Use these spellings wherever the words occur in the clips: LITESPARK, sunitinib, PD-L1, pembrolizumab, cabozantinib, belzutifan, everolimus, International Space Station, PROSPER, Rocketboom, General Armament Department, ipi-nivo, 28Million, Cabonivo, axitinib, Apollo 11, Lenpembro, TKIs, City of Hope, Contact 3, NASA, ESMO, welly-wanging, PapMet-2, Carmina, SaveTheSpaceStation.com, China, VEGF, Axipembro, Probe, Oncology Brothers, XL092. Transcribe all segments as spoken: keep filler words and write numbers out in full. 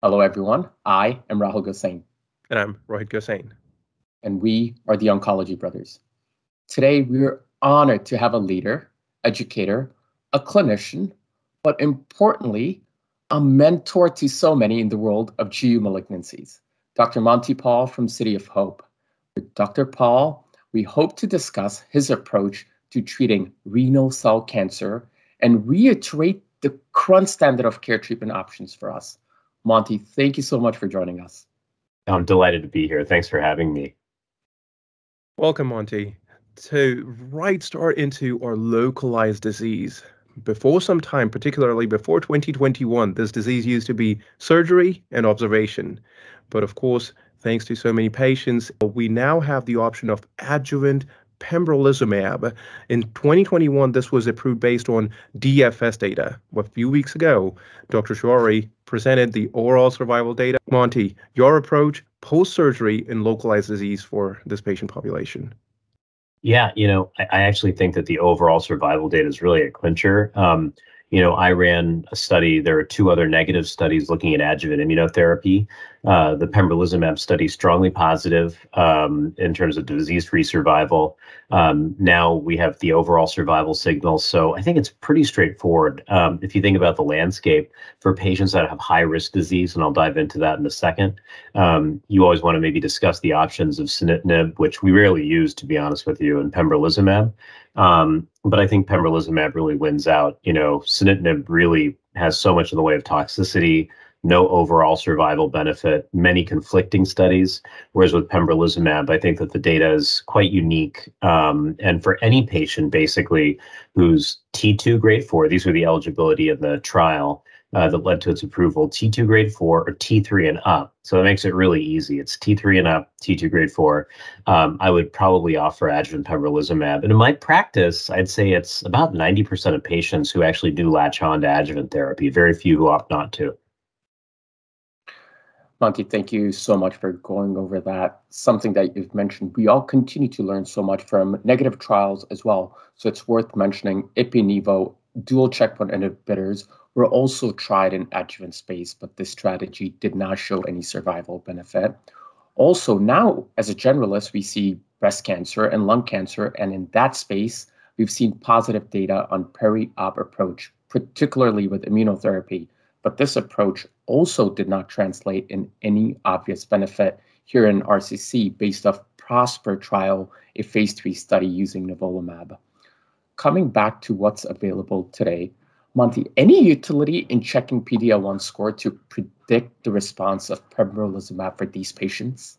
Hello, everyone. I am Rahul Gosain. And I'm Rohit Gosain. And we are the Oncology Brothers. Today, we're honored to have a leader, educator, a clinician, but importantly, a mentor to so many in the world of G U malignancies, Doctor Monty Pal from City of Hope. With Doctor Pal, we hope to discuss his approach to treating renal cell cancer and reiterate the current standard of care treatment options for us. Monty, thank you so much for joining us. I'm delighted to be here. Thanks for having me. Welcome, Monty. To right start into our localized disease. Before some time, particularly before twenty twenty-one, this disease used to be surgery and observation. But of course, thanks to so many patients, we now have the option of adjuvant pembrolizumab. In twenty twenty-one, this was approved based on D F S data. A few weeks ago, Doctor Choueiri presented the overall survival data. Monty, your approach post-surgery in localized disease for this patient population. Yeah, you know, I, I actually think that the overall survival data is really a clincher. Um, you know, I ran a study. There are two other negative studies looking at adjuvant immunotherapy. Uh, the pembrolizumab study, strongly positive um, in terms of disease-free survival. Um, now we have the overall survival signal. So I think it's pretty straightforward. Um, if you think about the landscape for patients that have high-risk disease, and I'll dive into that in a second, um, you always want to maybe discuss the options of sunitinib, which we rarely use, to be honest with you, and pembrolizumab. Um, but I think pembrolizumab really wins out. You know, sunitinib really has so much in the way of toxicity, no overall survival benefit, many conflicting studies. Whereas with pembrolizumab, I think that the data is quite unique. Um, and for any patient, basically, who's T two grade four, these were the eligibility in the trial uh, that led to its approval, T two grade four or T three and up. So that makes it really easy. It's T three and up, T two grade four. Um, I would probably offer adjuvant pembrolizumab. And in my practice, I'd say it's about ninety percent of patients who actually do latch on to adjuvant therapy, very few who opt not to. Monty, thank you so much for going over that. Something that you've mentioned, we all continue to learn so much from negative trials as well. So it's worth mentioning ipi-nivo, dual checkpoint inhibitors were also tried in adjuvant space, but this strategy did not show any survival benefit. Also, now as a generalist, we see breast cancer and lung cancer. And in that space, we've seen positive data on peri-op approach, particularly with immunotherapy. But this approach also did not translate in any obvious benefit here in R C C based off PROSPER trial, a phase three study using nivolumab. Coming back to what's available today, Monty, any utility in checking P D L one score to predict the response of pembrolizumab for these patients?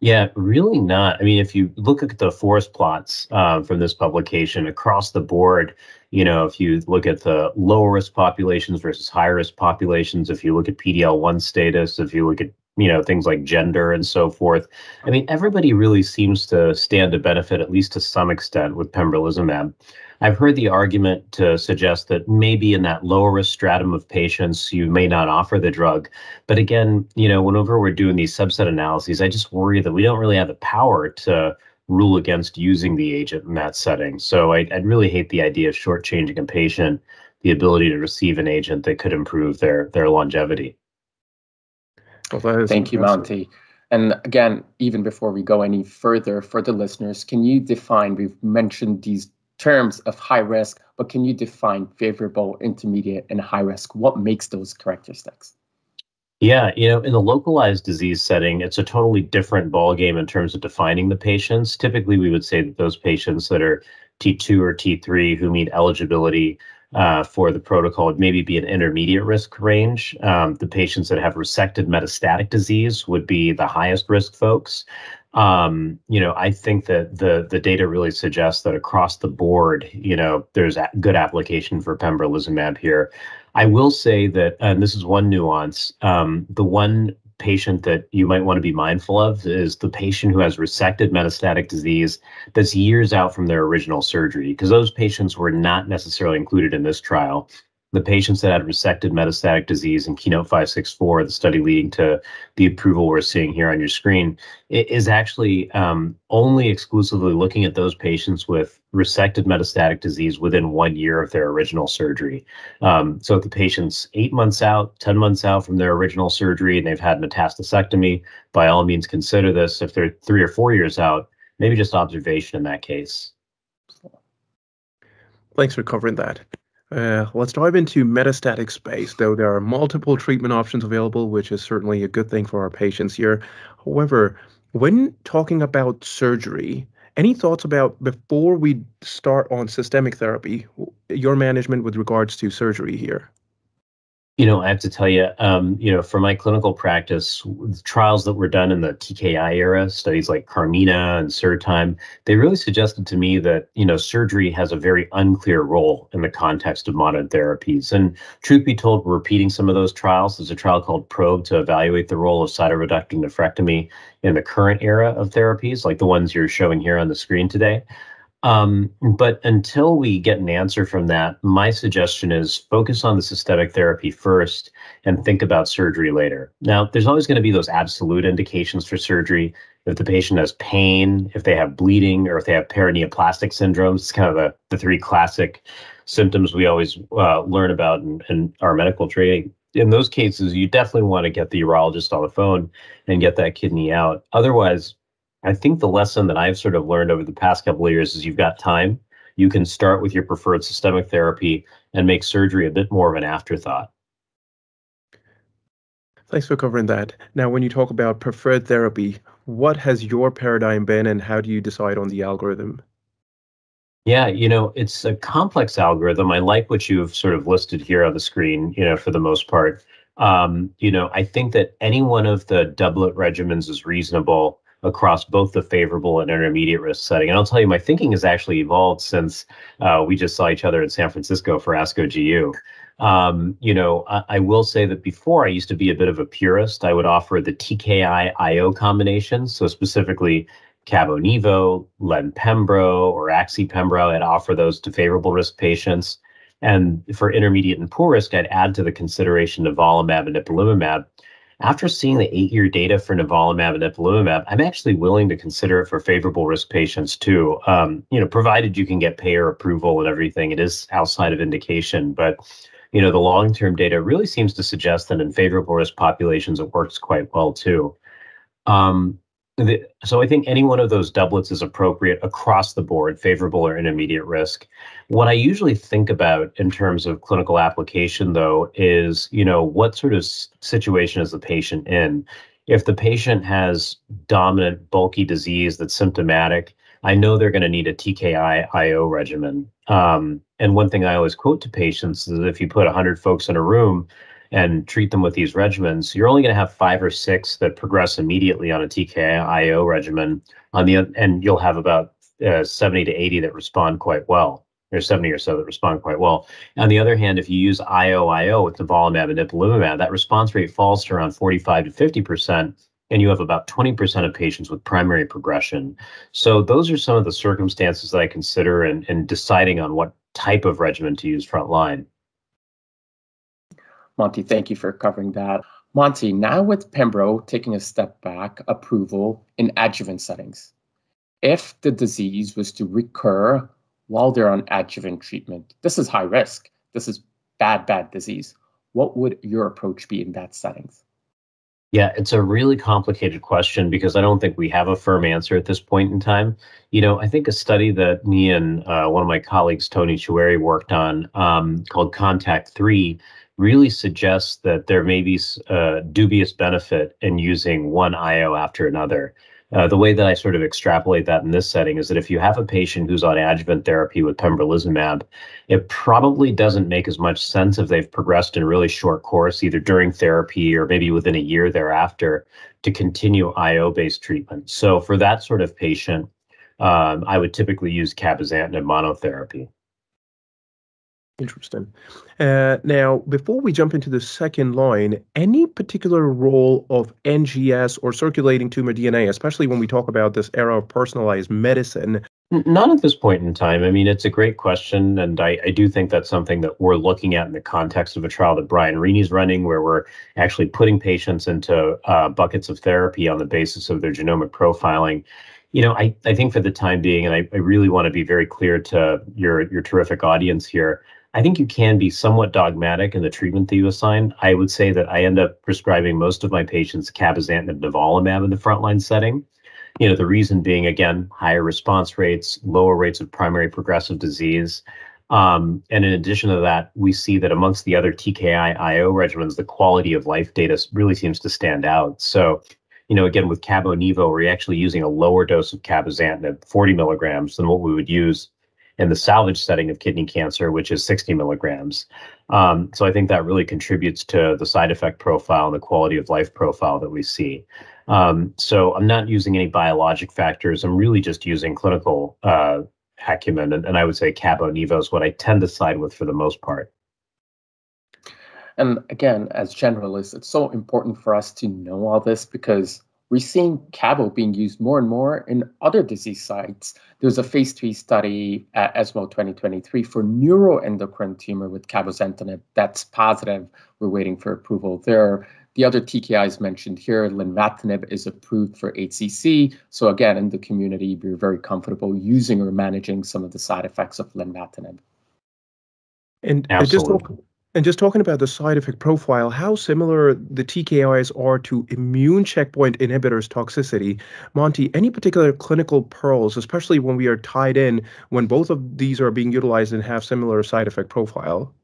Yeah, really not. I mean, if you look at the forest plots uh, from this publication across the board, you know, if you look at the lower risk populations versus high risk populations, if you look at P D L one status, if you look at, you know, things like gender and so forth, I mean, everybody really seems to stand to benefit, at least to some extent, with pembrolizumab. I've heard the argument to suggest that maybe in that lower risk stratum of patients, you may not offer the drug. But again, you know, whenever we're doing these subset analyses, I just worry that we don't really have the power to rule against using the agent in that setting. So I, I'd really hate the idea of shortchanging a patient, the ability to receive an agent that could improve their, their longevity. Well, thank you, Monty. And again, even before we go any further, for the listeners, can you define, we've mentioned these terms of high risk, but can you define favorable, intermediate, and high risk? What makes those characteristics? Yeah, you know, in the localized disease setting, it's a totally different ballgame in terms of defining the patients. Typically, we would say that those patients that are T two or T three who meet eligibility Uh, for the protocol, would maybe be an intermediate risk range. Um, the patients that have resected metastatic disease would be the highest risk folks. Um, you know, I think that the the data really suggests that across the board, you know, there's a good application for pembrolizumab here. I will say that, and this is one nuance, um, the one patient that you might want to be mindful of is the patient who has resected metastatic disease that's years out from their original surgery, because those patients were not necessarily included in this trial. the patients that had resected metastatic disease in Keynote five sixty-four, the study leading to the approval we're seeing here on your screen, is actually um, only exclusively looking at those patients with resected metastatic disease within one year of their original surgery. Um, so if the patient's eight months out, ten months out from their original surgery, and they've had metastasectomy, by all means consider this. If they're three or four years out, maybe just observation in that case. Thanks for covering that. Uh, let's dive into metastatic space, though there are multiple treatment options available, which is certainly a good thing for our patients here. However, when talking about surgery, any thoughts about before we start on systemic therapy, your management with regards to surgery here? You know, I have to tell you, um, you know, for my clinical practice, trials that were done in the T K I era, studies like Carmina and SURTIME, they really suggested to me that, you know, surgery has a very unclear role in the context of modern therapies. And truth be told, we're repeating some of those trials. There's a trial called Probe to evaluate the role of cytoreductive nephrectomy in the current era of therapies, like the ones you're showing here on the screen today. Um, but until we get an answer from that, my suggestion is focus on the systemic therapy first and think about surgery later. Now, there's always going to be those absolute indications for surgery. If the patient has pain, if they have bleeding, or if they have paraneoplastic syndromes, it's kind of the, the three classic symptoms we always uh, learn about in, in our medical training. In those cases, you definitely want to get the urologist on the phone and get that kidney out. Otherwise, I think the lesson that I've sort of learned over the past couple of years is you've got time. You can start with your preferred systemic therapy and make surgery a bit more of an afterthought. Thanks for covering that. Now, when you talk about preferred therapy, what has your paradigm been and how do you decide on the algorithm? Yeah, you know, it's a complex algorithm. I like what you've sort of listed here on the screen, you know, for the most part. Um, you know, I think that any one of the doublet regimens is reasonable across both the favorable and intermediate risk setting. And I'll tell you, my thinking has actually evolved since uh, we just saw each other in San Francisco for ASCO G U. Um, you know, I, I will say that before I used to be a bit of a purist. I would offer the T K I I O combinations, so specifically Cabonivo, Lenpembro, or Axipembro. I'd offer those to favorable risk patients. And for intermediate and poor risk, I'd add to the consideration of volumab and ipilimumab. After seeing the eight-year data for nivolumab and ipilimumab, I'm actually willing to consider it for favorable risk patients too. Um, you know, provided you can get payer approval and everything, it is outside of indication. But you know, the long-term data really seems to suggest that in favorable risk populations, it works quite well too. Um, the, so I think any one of those doublets is appropriate across the board, favorable or intermediate risk. What I usually think about in terms of clinical application, though, is, you know, what sort of situation is the patient in? If the patient has dominant bulky disease that's symptomatic, I know they're going to need a T K I I O regimen. Um, and one thing I always quote to patients is that if you put one hundred folks in a room and treat them with these regimens, you're only going to have five or six that progress immediately on a T K I I O regimen, on the, and you'll have about uh, seventy to eighty that respond quite well, or seventy or so that respond quite well. On the other hand, if you use I O I O with nivolumab and ipilimumab, that response rate falls to around forty-five to fifty percent, and you have about twenty percent of patients with primary progression. So those are some of the circumstances that I consider in, in deciding on what type of regimen to use frontline. Monty, thank you for covering that. Monty, now with Pembro taking a step back, approval in adjuvant settings. If the disease was to recur while they're on adjuvant treatment, this is high risk. This is bad, bad disease. What would your approach be in that settings? Yeah, it's a really complicated question because I don't think we have a firm answer at this point in time. You know, I think a study that me and uh, one of my colleagues, Toni Choueiri, worked on um, called Contact three really suggests that there may be a dubious benefit in using one I O after another. Uh, the way that I sort of extrapolate that in this setting is that if you have a patient who's on adjuvant therapy with pembrolizumab, it probably doesn't make as much sense if they've progressed in a really short course, either during therapy or maybe within a year thereafter, to continue I O-based treatment. So for that sort of patient, um, I would typically use cabozantinib monotherapy. Interesting. Uh, now, before we jump into the second line, any particular role of N G S or circulating tumor D N A, especially when we talk about this era of personalized medicine, Not at this point in time. I mean, it's a great question, and I, I do think that's something that we're looking at in the context of a trial that Brian Rini's running, where we're actually putting patients into uh, buckets of therapy on the basis of their genomic profiling. You know, I, I think for the time being, and I, I really want to be very clear to your, your terrific audience here, I think you can be somewhat dogmatic in the treatment that you assign. I would say that I end up prescribing most of my patients cabozantinib nivolumab in the frontline setting. You know, the reason being, again, higher response rates, lower rates of primary progressive disease. Um, and in addition to that, we see that amongst the other T K I I O regimens, the quality of life data really seems to stand out. So, you know, again, with Cabonivo, we're actually using a lower dose of cabozantinib, forty milligrams, than what we would use in the salvage setting of kidney cancer, which is sixty milligrams. Um, so I think that really contributes to the side effect profile and the quality of life profile that we see. Um, so I'm not using any biologic factors. I'm really just using clinical uh, acumen. And, and I would say Cabonivo is what I tend to side with for the most part. And again, as generalists, it's so important for us to know all this because we're seeing Cabo being used more and more in other disease sites. There's a phase three study at ESMO twenty twenty-three for neuroendocrine tumor with cabozantinib. That's positive. We're waiting for approval there. The other T K Is mentioned here, lenvatinib, is approved for H C C. So again, in the community, we're very comfortable using or managing some of the side effects of lenvatinib. And absolutely. Just And just talking about the side effect profile, how similar the T K Is are to immune checkpoint inhibitors' toxicity. Monty, any particular clinical pearls, especially when we are tied in, when both of these are being utilized and have similar side effect profile?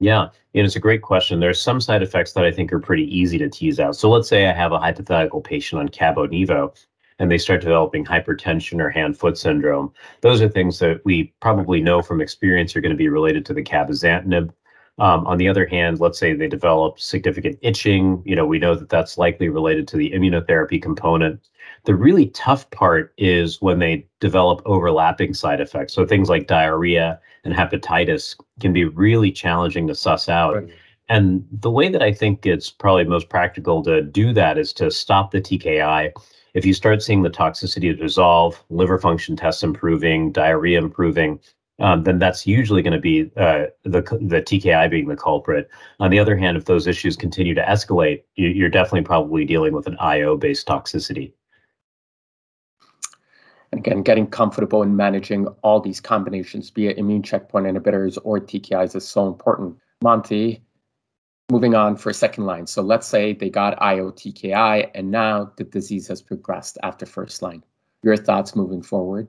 Yeah, and it's a great question. There are some side effects that I think are pretty easy to tease out. So let's say I have a hypothetical patient on Cabonivo, and they start developing hypertension or hand-foot syndrome. Those are things that we probably know from experience are going to be related to the cabozantinib. Um, on the other hand, let's say they develop significant itching. You know, we know that that's likely related to the immunotherapy component. The really tough part is when they develop overlapping side effects. So things like diarrhea and hepatitis can be really challenging to suss out. Right. And the way that I think it's probably most practical to do that is to stop the T K I. If you start seeing the toxicity dissolve, liver function tests improving, diarrhea improving, Um, then that's usually going to be uh, the the T K I being the culprit. On the other hand, if those issues continue to escalate, you, you're definitely probably dealing with an I O-based toxicity. And again, getting comfortable in managing all these combinations, be it immune checkpoint inhibitors or T K Is, is so important. Monty, moving on for second line. So let's say they got I O T K I, and now the disease has progressed after first line. Your thoughts moving forward?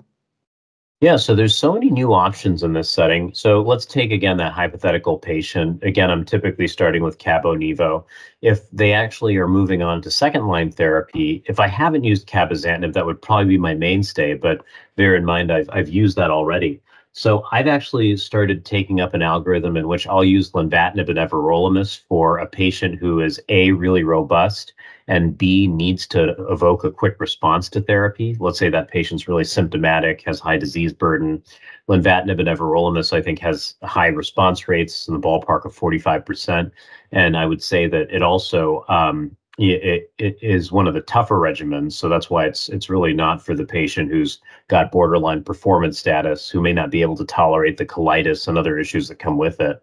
Yeah, so there's so many new options in this setting. So let's take, again, that hypothetical patient. Again, I'm typically starting with Cabonivo. If they actually are moving on to second-line therapy, if I haven't used cabozantinib, that would probably be my mainstay, but bear in mind I've, I've used that already. So I've actually started taking up an algorithm in which I'll use lenvatinib and everolimus for a patient who is, A, really robust, and B, needs to evoke a quick response to therapy. Let's say that patient's really symptomatic, has high disease burden. Lenvatinib and everolimus, I think, has high response rates in the ballpark of forty-five percent. And I would say that it also um, It, it is one of the tougher regimens, so that's why it's it's really not for the patient who's got borderline performance status, who may not be able to tolerate the colitis and other issues that come with it.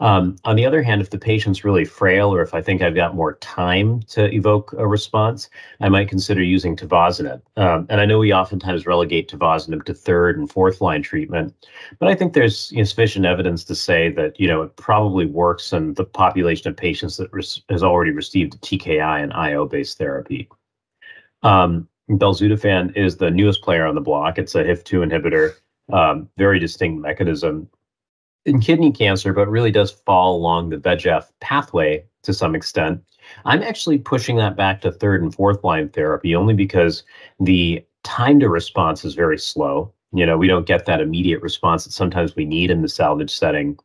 Um, on the other hand, if the patient's really frail, or if I think I've got more time to evoke a response, I might consider using tivozanib. Um, and I know we oftentimes relegate tivozanib to third and fourth line treatment, but I think there's you know, sufficient evidence to say that you know it probably works in the population of patients that has already received a T K I and I O-based therapy. Um, belzutifan is the newest player on the block. It's a H I F two inhibitor, um, very distinct mechanism in kidney cancer, but really does fall along the V E G F pathway to some extent. I'm actually pushing that back to third and fourth line therapy only because the time to response is very slow. You know, we don't get that immediate response that sometimes we need in the salvage setting.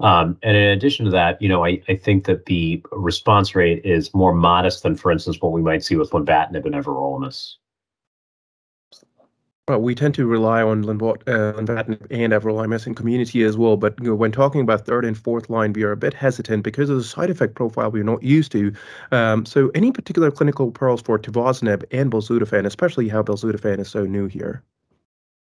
Um, and in addition to that, you know, I, I think that the response rate is more modest than, for instance, what we might see with lenvatinib and everolimus. Well, we tend to rely on lenvatinib and everolimus in community as well, but you know, when talking about third and fourth line, we are a bit hesitant because of the side effect profile we're not used to. Um, so any particular clinical pearls for tivozanib and belzutifan, especially how belzutifan is so new here?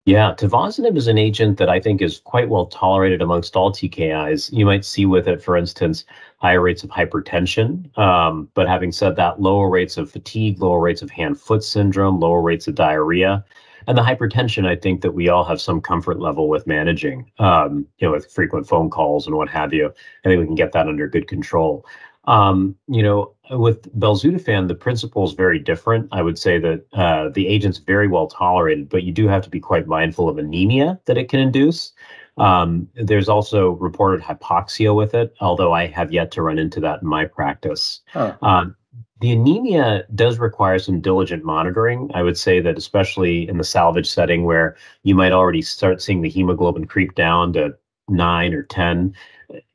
Yeah, tivozanib is an agent that I think is quite well tolerated amongst all T K Is. You might see with it, for instance, higher rates of hypertension. Um, but having said that, lower rates of fatigue, lower rates of hand-foot syndrome, lower rates of diarrhea. And the hypertension, I think that we all have some comfort level with managing, um, you know, with frequent phone calls and what have you. I think we can get that under good control. Um, you know, with belzutifan, the principle is very different. I would say that uh, the agent's very well tolerated, but you do have to be quite mindful of anemia that it can induce. Um, there's also reported hypoxia with it, although I have yet to run into that in my practice. Huh. Um, the anemia does require some diligent monitoring. I would say that especially in the salvage setting where you might already start seeing the hemoglobin creep down to nine or ten,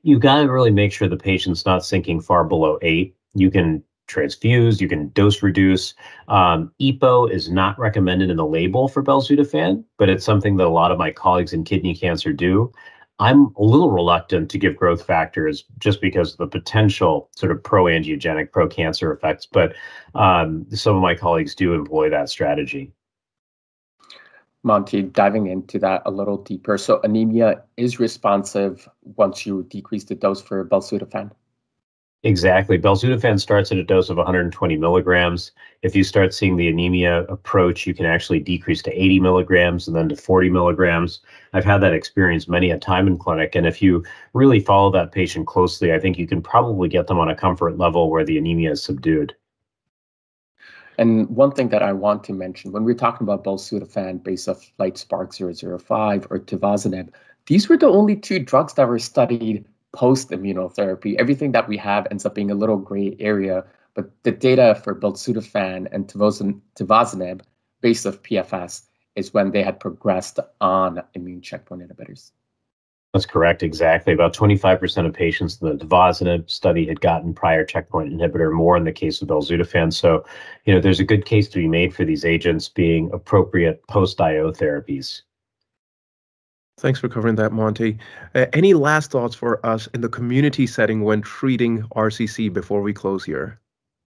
you've got to really make sure the patient's not sinking far below eight. You can transfuse, you can dose reduce. Um, E P O is not recommended in the label for belzutifan, but it's something that a lot of my colleagues in kidney cancer do. I'm a little reluctant to give growth factors just because of the potential sort of pro-angiogenic, pro-cancer effects, but um, some of my colleagues do employ that strategy. Monty, diving into that a little deeper. So anemia is responsive once you decrease the dose for belzutifan. Exactly. Belzutifan starts at a dose of one hundred twenty milligrams. If you start seeing the anemia approach, you can actually decrease to eighty milligrams and then to forty milligrams. I've had that experience many a time in clinic. And if you really follow that patient closely, I think you can probably get them on a comfort level where the anemia is subdued. And one thing that I want to mention, when we're talking about belzutifan based off LITESPARK zero zero five or tivozanib, these were the only two drugs that were studied post-immunotherapy. Everything that we have ends up being a little gray area, but the data for belzutifan and tivozanib based off P F S is when they had progressed on immune checkpoint inhibitors. That's correct, exactly. About twenty-five percent of patients in the tivozanib study had gotten prior checkpoint inhibitor, more in the case of belzutifan. So, you know, there's a good case to be made for these agents being appropriate post-I O therapies. Thanks for covering that, Monty. Uh, any last thoughts for us in the community setting when treating R C C before we close here?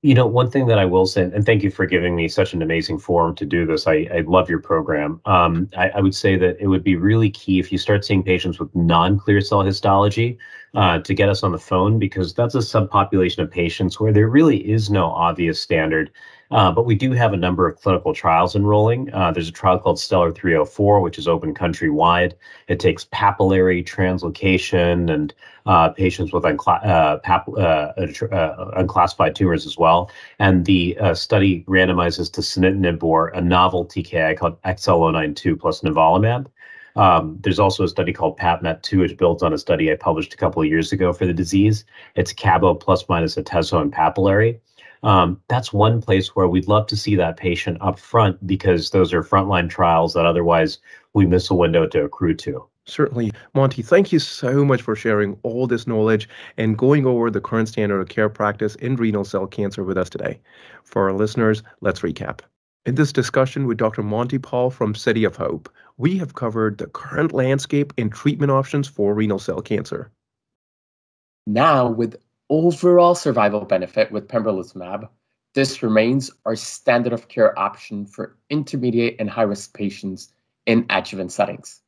You know, one thing that I will say, and thank you for giving me such an amazing forum to do this. I, I love your program. Um, I, I would say that it would be really key if you start seeing patients with non-clear cell histology uh, to get us on the phone, because that's a subpopulation of patients where there really is no obvious standard. Uh, but we do have a number of clinical trials enrolling. Uh, there's a trial called Stellar three oh four, which is open countrywide. It takes papillary translocation and uh, patients with uncla uh, pap uh, uh, unclassified tumors as well. And the uh, study randomizes to sunitinib, or a novel T K I called X L zero nine two plus nivolumab. Um, there's also a study called PAPMET two, which builds on a study I published a couple of years ago for the disease. It's cabo plus minus atezo and papillary. Um, that's one place where we'd love to see that patient up front, because those are frontline trials that otherwise we miss a window to accrue to. Certainly. Monty, thank you so much for sharing all this knowledge and going over the current standard of care practice in renal cell cancer with us today. For our listeners, let's recap. In this discussion with Doctor Monty Pal from City of Hope, we have covered the current landscape and treatment options for renal cell cancer. Now, with overall survival benefit with pembrolizumab, this remains our standard of care option for intermediate and high-risk patients in adjuvant settings.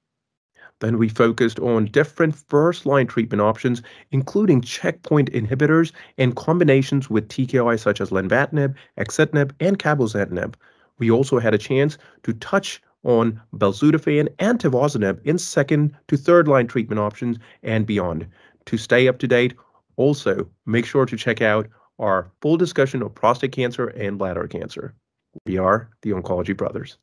Then we focused on different first-line treatment options, including checkpoint inhibitors and combinations with T K Is such as lenvatinib, axitinib, and cabozantinib. We also had a chance to touch on belzutifan and tivozanib in second to third-line treatment options and beyond. To stay up to date, also, make sure to check out our full discussion of prostate cancer and bladder cancer. We are the Oncology Brothers.